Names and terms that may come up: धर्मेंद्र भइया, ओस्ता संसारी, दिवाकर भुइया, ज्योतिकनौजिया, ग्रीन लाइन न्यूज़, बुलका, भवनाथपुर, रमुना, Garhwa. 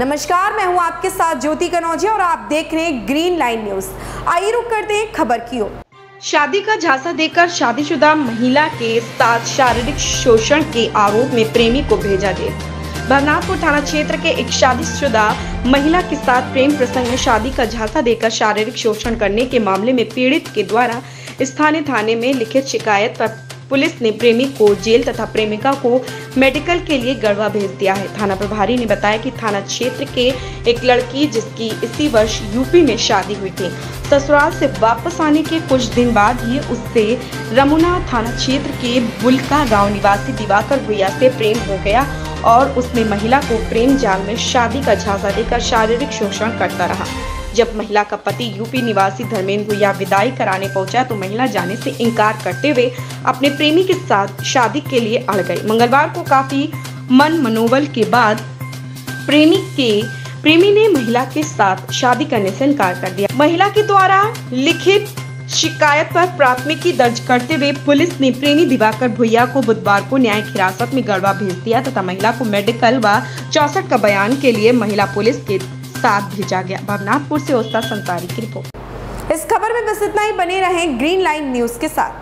नमस्कार, मैं हूं आपके साथ ज्योतिकनौजिया और आप देख रहे हैं ग्रीन लाइन न्यूज़। आइए रुक करते हैं खबर की ओर। शादी का झांसा देकर शादीशुदा महिला के साथ शारीरिक शोषण के आरोप में प्रेमी को भेजा जेल। भवनाथपुर थाना क्षेत्र के एक शादीशुदा महिला के साथ प्रेम प्रसंग में शादी का झांसा देकर शारीरिक शोषण करने के मामले में पीड़ित के द्वारा स्थानीय थाने में लिखित शिकायत पर पुलिस ने प्रेमी को जेल तथा प्रेमिका को मेडिकल के लिए गढ़वा भेज दिया है। थाना प्रभारी ने बताया कि थाना क्षेत्र के एक लड़की जिसकी इसी वर्ष यूपी में शादी हुई थी, ससुराल से वापस आने के कुछ दिन बाद ही उससे रमुना थाना क्षेत्र के बुलका गाँव निवासी दिवाकर भुइया से प्रेम हो गया और उसने महिला को प्रेम जाल में शादी का झांसा देकर शारीरिक शोषण करता रहा। जब महिला का पति यूपी निवासी धर्मेंद्र भइया विदाई कराने पहुंचा तो महिला जाने से इनकार करते हुए अपने प्रेमी के साथ शादी के लिए अड़ गई। मंगलवार को काफी मन मनोबल के बाद प्रेमी ने महिला के साथ शादी करने से इनकार कर दिया। महिला के द्वारा लिखित शिकायत पर प्राथमिकी दर्ज करते हुए पुलिस ने प्रेमी दिवाकर भुइया को बुधवार को न्यायिक हिरासत में गढ़वा भेज दिया तथा महिला को मेडिकल व 64 का बयान के लिए महिला पुलिस के साथ भेजा गया। भवनाथपुर से ओस्ता संसारी की रिपोर्ट। इस खबर में बस इतना ही। बने रहें ग्रीन लाइन न्यूज़ के साथ।